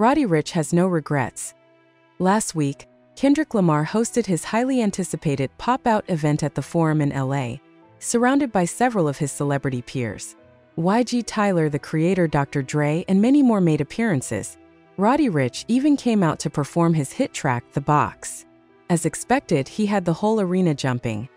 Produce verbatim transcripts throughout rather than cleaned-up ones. Roddy Ricch has no regrets. Last week, Kendrick Lamar hosted his highly anticipated Pop Out event at the Forum in L A, surrounded by several of his celebrity peers. Y G, Tyler, the Creator, Doctor Dre, and many more made appearances. Roddy Ricch even came out to perform his hit track, The Box. As expected, he had the whole arena jumping.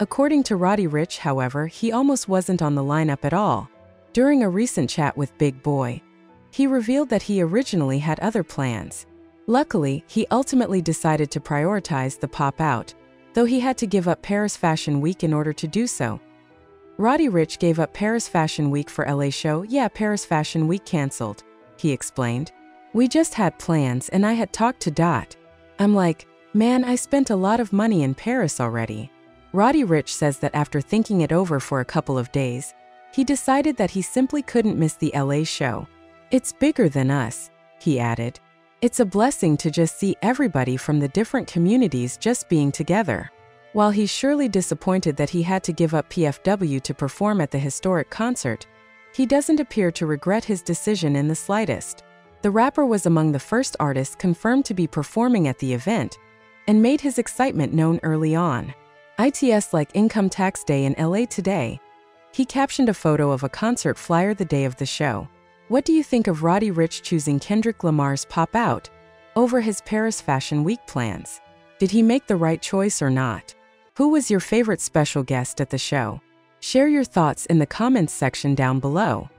According to Roddy Ricch, however, he almost wasn't on the lineup at all. During a recent chat with Big Boy, he revealed that he originally had other plans. Luckily, he ultimately decided to prioritize the Pop Out, though he had to give up Paris Fashion Week in order to do so. Roddy Ricch gave up Paris Fashion Week for L A show. "Yeah, Paris Fashion Week canceled," he explained. "We just had plans and I had talked to Dot. I'm like, man, I spent a lot of money in Paris already." Roddy Ricch says that after thinking it over for a couple of days, he decided that he simply couldn't miss the L A show. "It's bigger than us," he added. "It's a blessing to just see everybody from the different communities just being together." While he's surely disappointed that he had to give up P F W to perform at the historic concert, he doesn't appear to regret his decision in the slightest. The rapper was among the first artists confirmed to be performing at the event and made his excitement known early on. "It's like Income Tax Day in L A today," he captioned a photo of a concert flyer the day of the show. What do you think of Roddy Ricch choosing Kendrick Lamar's Pop Out over his Paris Fashion Week plans? Did he make the right choice or not? Who was your favorite special guest at the show? Share your thoughts in the comments section down below.